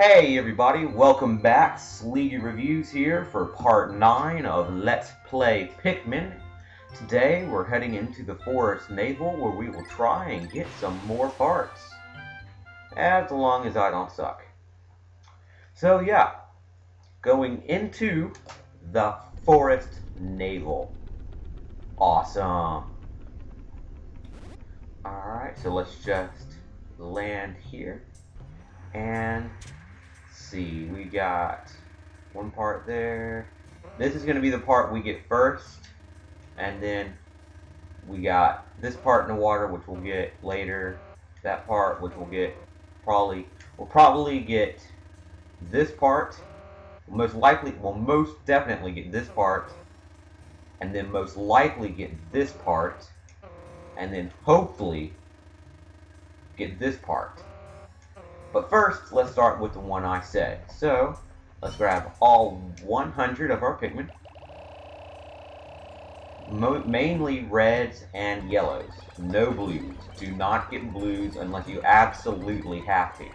Hey everybody, welcome back. Sleegi Reviews here for part 9 of Let's Play Pikmin. Today we're heading into the Forest Navel where we will try and get some more parts. As long as I don't suck. So yeah, going into the Forest Navel. Awesome. Alright, so let's just land here. And see, we got one part there. This is going to be the part we get first, and then we got this part in the water, which we'll get later. That part, which we'll get we'll probably get this part. We'll most definitely get this part, and then most likely get this part, and then hopefully get this part. But first, let's start with the one I said. So, let's grab all 100 of our Pikmin. Mainly reds and yellows. No blues. Do not get blues unless you absolutely have to.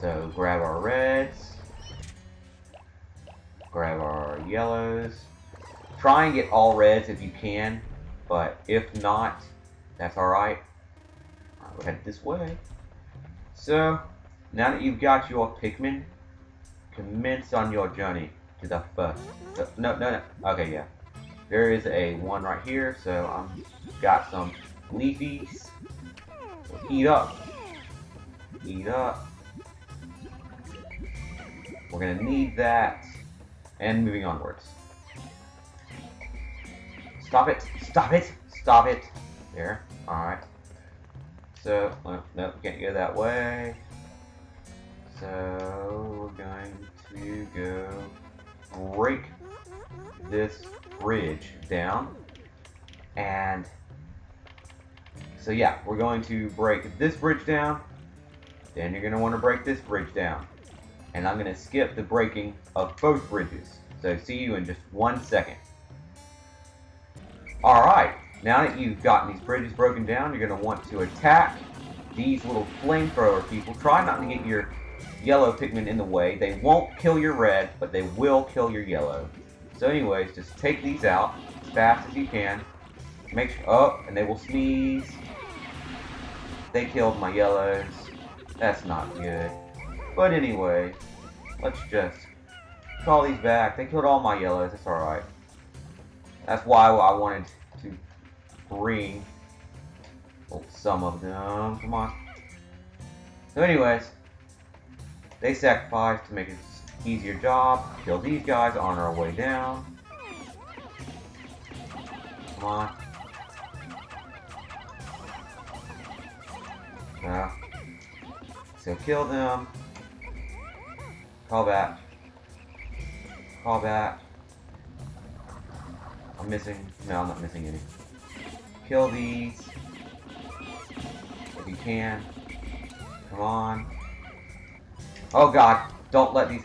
So, grab our reds. Grab our yellows. Try and get all reds if you can. But if not, that's alright. Alright, we'll head this way. So, now that you've got your Pikmin, commence on your journey to the first. No. Okay, yeah. There is a one right here, so I've got some leafies. Eat up. Eat up. We're gonna need that. And moving onwards. Stop it. Stop it. Stop it. There. Alright. So, nope, can't go that way. So, we're going to go break this bridge down. And, so yeah, we're going to break this bridge down. Then you're going to want to break this bridge down. And I'm going to skip the breaking of both bridges. So, see you in just 1 second. Alright. Now that you've gotten these bridges broken down, you're going to want to attack these little flamethrower people. Try not to get your yellow Pikmin in the way. They won't kill your red, but they will kill your yellow. So anyways, just take these out as fast as you can. Make sure... Oh, and they will sneeze. They killed my yellows. That's not good. But anyway, let's just call these back. They killed all my yellows. That's alright. That's why I wanted to... Green. Well, some of them. Come on. So anyways, they sacrificed to make it an easier job. Kill these guys on our way down. Come on. Yeah. So kill them. Call back. Call back. I'm missing. No, I'm not missing any. Kill these, if you can. Come on. Oh god, don't let these...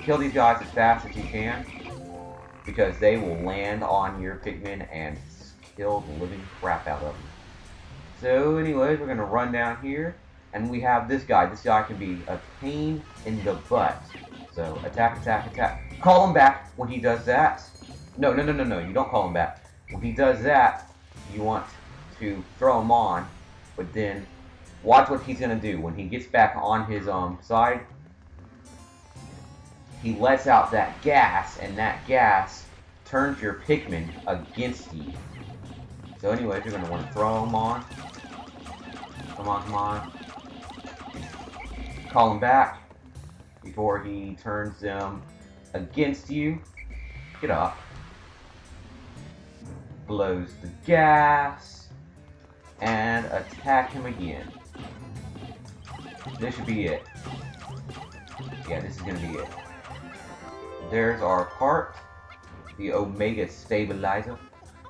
Kill these guys as fast as you can, because they will land on your Pikmin and kill the living crap out of them. So anyways, we're going to run down here, and we have this guy. This guy can be a pain in the butt. So attack, attack, attack. Call him back when he does that. No, you don't call him back. When he does that, you want to throw him on, but then watch what he's going to do. When he gets back on his side, he lets out that gas, and that gas turns your Pikmin against you. So anyways, you're going to want to throw him on. Come on, come on. Call him back before he turns them against you. Get up. Blows the gas and attack him again. This should be it. Yeah, this is gonna be it. There's our part, the Omega Stabilizer.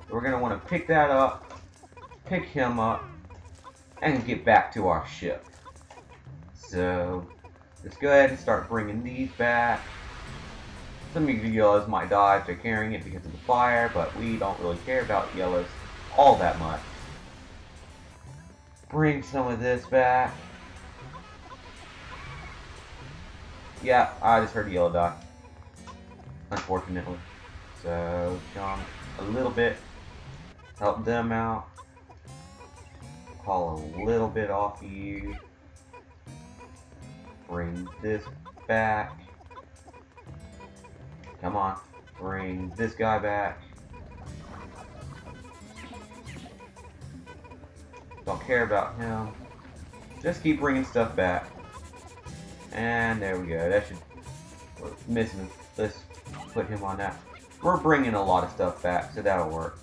We're gonna want to pick that up, pick him up, and get back to our ship. So let's go ahead and start bringing these back. Some of you yellows might die if they're carrying it because of the fire, but we don't really care about yellows all that much. Bring some of this back. Yeah, I just heard a yellow dot. Unfortunately. So, jump a little bit. Help them out. Haul a little bit off of you. Bring this back. Come on. Bring this guy back. Don't care about him. Just keep bringing stuff back. And there we go. That should... We're missing him. Let's put him on that. We're bringing a lot of stuff back, so that'll work.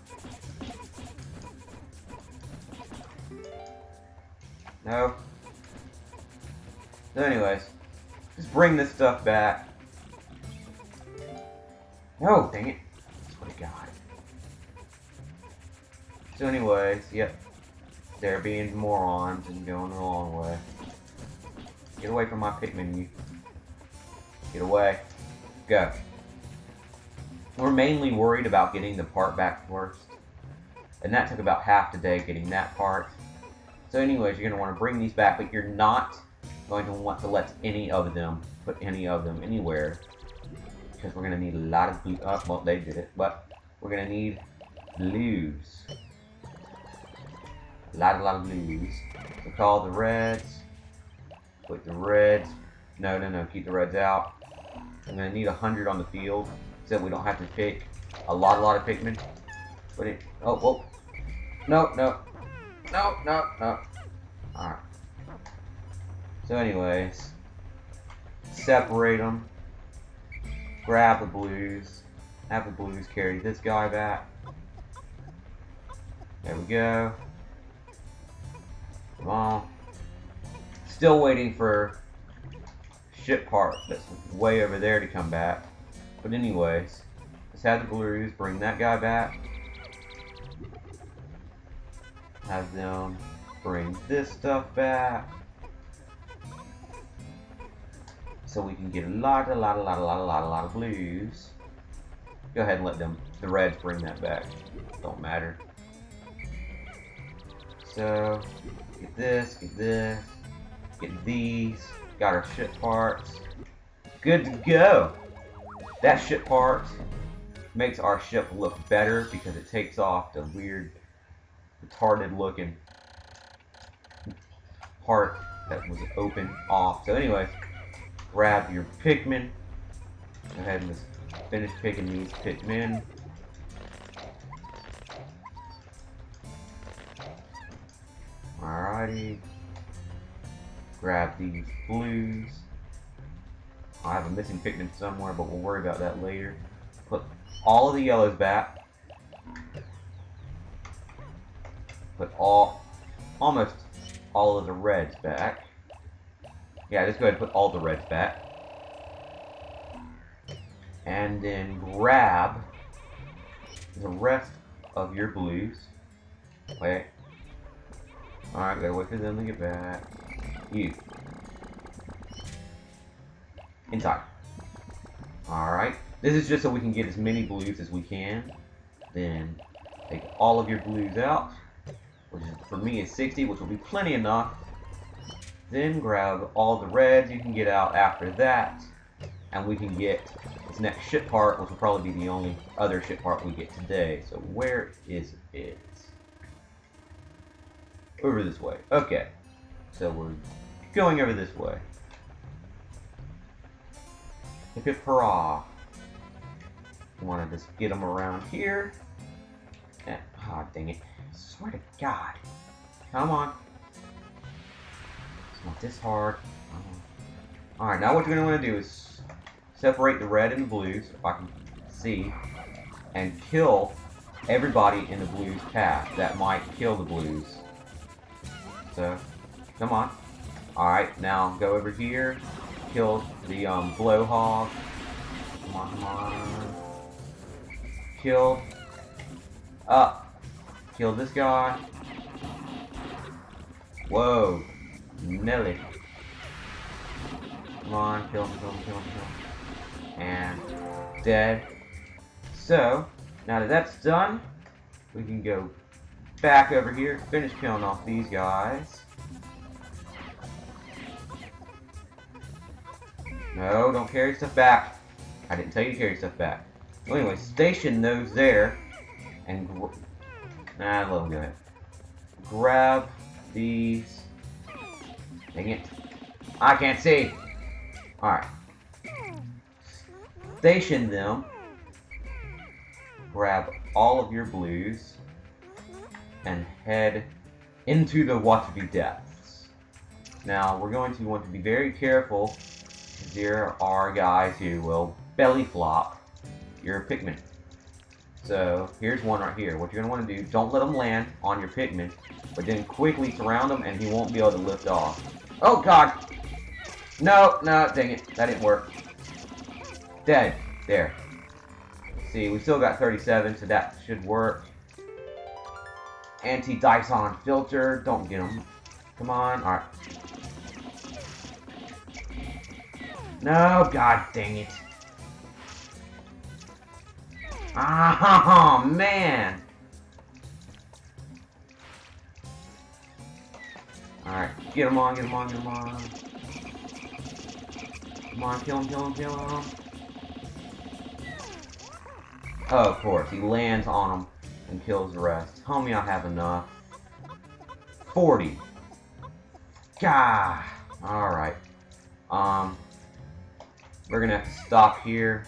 No. So anyways, just bring this stuff back. No, dang it. That's what I got. So anyways, yep. They're being morons and going the wrong way. Get away from my Pikmin, you. Get away. Go. We're mainly worried about getting the part back first. And that took about half the day getting that part. So anyways, you're going to want to bring these back, but you're not going to want to let any of them, put any of them anywhere. Because we're going to need a lot of blue. Oh, well, they did it. But we're going to need blues. A lot of blues. So call the reds. Put the reds. No. Keep the reds out. I'm going to need 100 on the field. So that we don't have to pick a lot of Pikmin. Put it. Oh, whoa. No. Alright. So anyways. Separate them. Grab the blues. Have the blues carry this guy back. There we go. Come on. Still waiting for ship part that's way over there to come back. But anyways, let's have the blues bring that guy back. Have them bring this stuff back. So we can get a lot of blues. Go ahead and let them, the reds, bring that back. Don't matter. So, get this, get these. Got our ship parts. Good to go. That ship part makes our ship look better because it takes off the weird, retarded looking part that was open off. So anyways. Grab your Pikmin. Go ahead and just finish picking these Pikmin. Alrighty. Grab these blues. I have a missing Pikmin somewhere, but we'll worry about that later. Put all of the yellows back. Put almost all of the reds back. Yeah, just go ahead and put all the reds back. And then grab the rest of your blues. Wait. Alright, gotta wait for them to get back. You. Inside. Alright. This is just so we can get as many blues as we can. Then take all of your blues out. Which for me is 60, which will be plenty enough. Then grab all the reds you can get out after that, and we can get this next ship part, which will probably be the only other ship part we get today. So where is it? Over this way. Okay. So we're going over this way. Hip hip hurrah. You want to just get them around here. Ah, oh, dang it. I swear to God. Come on. Not this hard. Alright, now what you're going to want to do is separate the red and the blues, if I can see, and kill everybody in the blues path that might kill the blues. So, come on. Alright, now go over here, kill the blow hog. Come on. Kill. Kill this guy. Whoa. Nelly. Come on, kill him. And dead. So, now that that's done, we can go back over here, finish killing off these guys. No, don't carry stuff back. I didn't tell you to carry stuff back. Well, anyway, station those there and let them do it. Grab these. Dang it. I can't see. Alright. Station them. Grab all of your blues and head into the Watsby Depths. Now, we're going to want to be very careful. There are guys who will belly flop your Pikmin. So, here's one right here. What you're going to want to do, don't let him land on your Pikmin, but then quickly surround him and he won't be able to lift off. Oh, God! No, no, dang it. That didn't work. Dead. There. See, we still got 37, so that should work. Anti-Dyson filter. Don't get him. Come on. Alright. No, God dang it. Ah, oh, man. Alright, get him on, get him on, get him on. Come on, kill him, kill him, kill him. Oh, of course, he lands on him and kills the rest. Homie, I have enough. 40. Gah! Alright. We're gonna have to stop here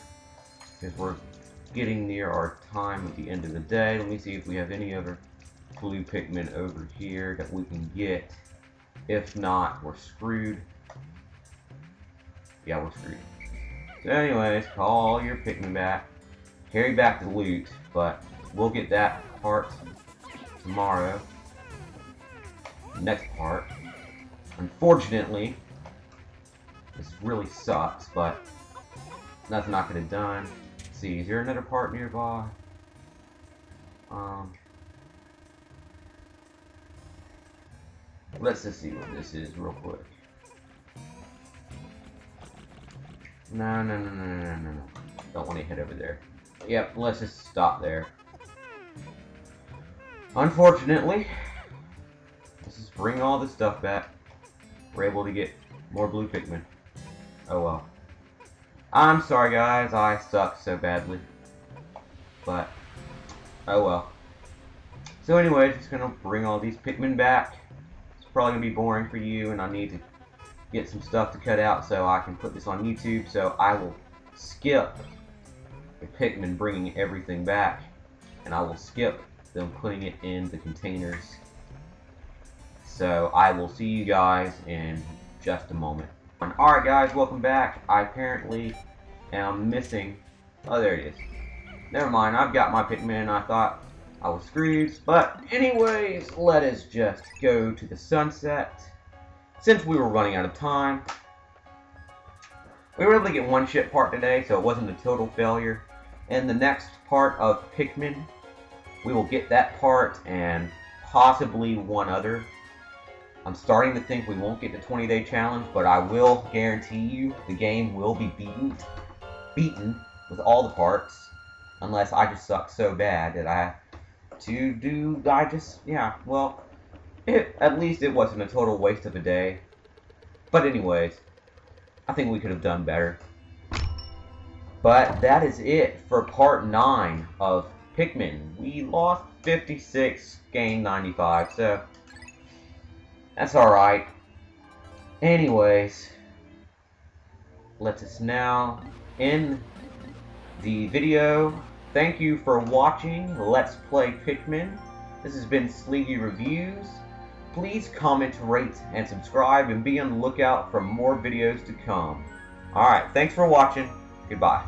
because we're getting near our time at the end of the day. Let me see if we have any other blue Pikmin over here that we can get. If not, we're screwed. Yeah, we're screwed. So anyways, call your Pikmin back. Carry back the loot, but we'll get that part tomorrow. Next part. Unfortunately, this really sucks, but nothing I could have done. Let's see, is there another part nearby? Let's just see what this is real quick. No, no, no, no, no, no, no. Don't want to head over there. Yep, let's just stop there. Unfortunately, let's just bring all this stuff back. We're able to get more blue Pikmin. Oh well. I'm sorry guys, I suck so badly. But, oh well. So anyway, just gonna bring all these Pikmin back. It's probably gonna be boring for you and I need to get some stuff to cut out so I can put this on YouTube. So I will skip the Pikmin bringing everything back. And I will skip them putting it in the containers. So I will see you guys in just a moment. Alright guys, welcome back. I apparently am missing... Oh, there it is. Never mind, I've got my Pikmin and I thought I was screwed. But anyways, let us just go to the sunset. Since we were running out of time, we were able to get one ship part today, so it wasn't a total failure. And the next part of Pikmin, we will get that part and possibly one other. I'm starting to think we won't get the 20-day challenge, but I will guarantee you the game will be beaten with all the parts, unless I just suck so bad that I have to do, yeah, well, at least it wasn't a total waste of a day. But anyways, I think we could have done better. But that is it for part 9 of Pikmin. We lost 56, gained 95, so... That's alright. Anyways, let us now end the video. Thank you for watching Let's Play Pikmin. This has been Sleegi Reviews. Please comment, rate, and subscribe, and be on the lookout for more videos to come. Alright, thanks for watching. Goodbye.